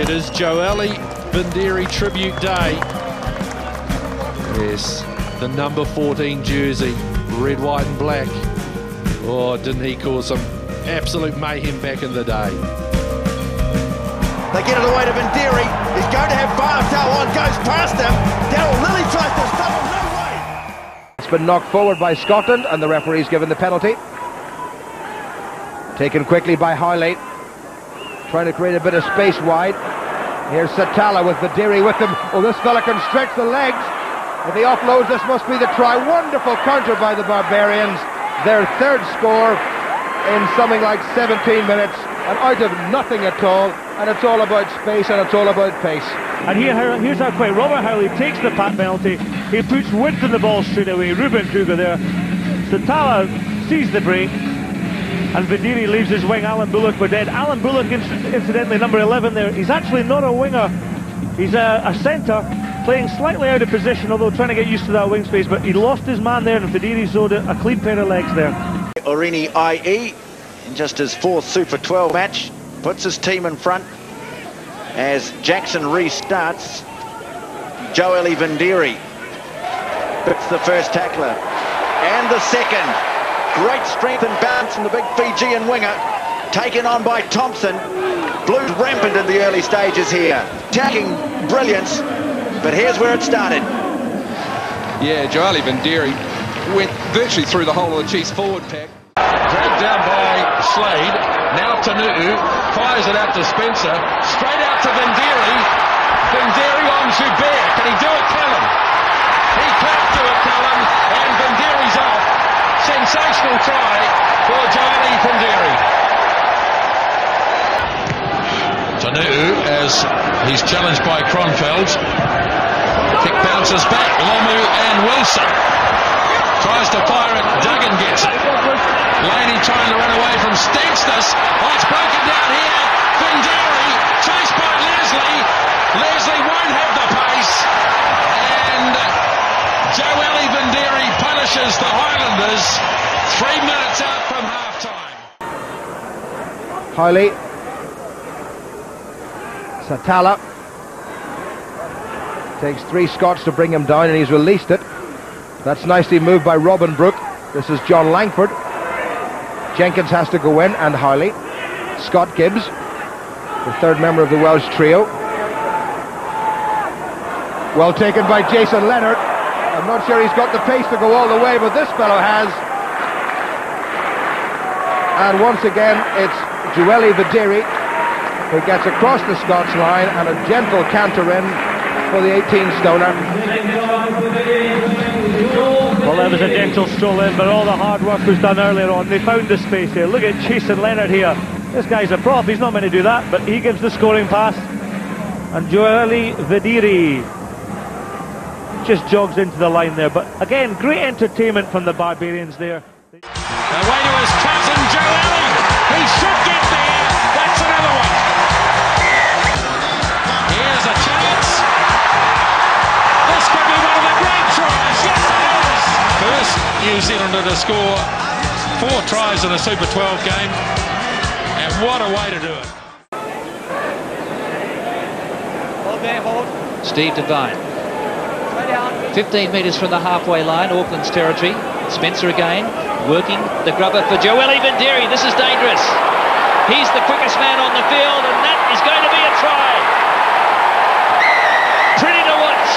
It is Joeli Vidiri Tribute Day. Yes, the number 14 jersey, red, white and black. Oh, didn't he cause some absolute mayhem back in the day. They get it away to Vidiri. He's going to have Bartel on, goes past him. Daryl Lilly tries to stop him, no way! It's been knocked forward by Scotland and the referee's given the penalty. Taken quickly by Howley. Trying to create a bit of space wide. Here's Satala with Vidiri with them. Oh, this fella can stretch the legs. If he offloads, this must be the try. Wonderful counter by the Barbarians. Their third score in something like 17 minutes. And out of nothing at all. And it's all about space and it's all about pace. And here's how quick Robert Howley takes the penalty. He puts width in the ball straight away. Ruben Druga there. Satala sees the break. And Vidiri leaves his wing, Alan Bullock for dead. Alan Bullock, incidentally, number 11 there, he's actually not a winger. He's a centre, playing slightly out of position, although trying to get used to that wing space, but he lost his man there, and Vidiri sewed a clean pair of legs there. Orene Ai'i, in just his fourth Super 12 match, puts his team in front as Jackson restarts. Joeli Vidiri puts the first tackler, and the second. Great strength and balance from the big Fijian winger, taken on by Thompson. Blues rampant in the early stages here. Attacking brilliance, but here's where it started. Yeah, Joeli Vidiri went virtually through the whole of the Chiefs forward pack. Dragged down by Slade, now Tanu, fires it out to Spencer, straight out to Vidiri. Vidiri on Zubair, can he do it, Callum? He can't do it, Callum, and Vidiri's off. Sensational try for Joeli Vidiri. Tanu, as he's challenged by Kronfeld. Kick bounces back, Lomu and Wilson. Tries to fire it, Duggan gets it. Laney trying to run away from Stetsness. Oh, it's broken down here. Vidiri chased by Leslie. Leslie won't have the pace. And Joeli Vidiri punishes the Highlanders 3 minutes out from half-time. Howley. Satala. Takes three Scots to bring him down and he's released it. That's nicely moved by Robin Brooke. This is John Langford. Jenkins has to go in and Howley. Scott Gibbs, the third member of the Welsh trio. Well taken by Jason Leonard. I'm not sure he's got the pace to go all the way, but this fellow has. And once again, it's Joeli Vidiri who gets across the Scots line and a gentle canter in for the 18-stoner. Well, there was a gentle stroll in, but all the hard work was done earlier on. They found the space here. Look at Jason Leonard here. This guy's a prop. He's not meant to do that, but he gives the scoring pass. And Joeli Vidiri just jogs into the line there, but again, great entertainment from the Barbarians there. Away to his cousin Joeli. He should get there. That's another one. Here's a chance. This could be one of the great tries. Yes, it is. First New Zealander to score 4 tries in a Super 12 game, and what a way to do it. Hold there, hold. Steve Devine. 15 metres from the halfway line, Auckland's territory. Spencer again, working the grubber for Joeli Vidiri. This is dangerous. He's the quickest man on the field, and that is going to be a try. Pretty to watch.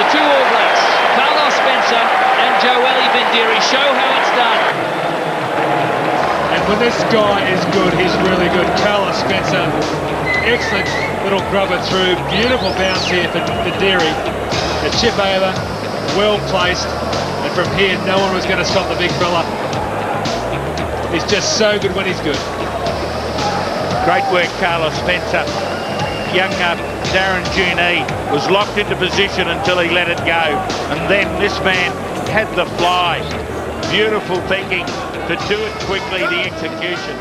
The two All Blacks, Carlos Spencer and Joeli Vidiri, show how it's done. And when this guy is good, he's really good. Carlos Spencer, excellent little grubber through. Beautiful bounce here for Vidiri. The chip over, well placed, and from here no one was going to stop the big fella. He's just so good when he's good. Great work, Carlos Spencer. Young Darren Junie was locked into position until he let it go, and then this man had the fly. Beautiful thinking to do it quickly, the execution.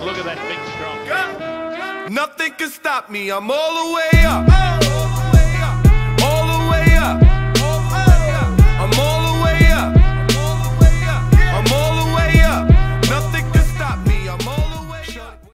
Look at that big strong. Nothing can stop me, I'm all the way up.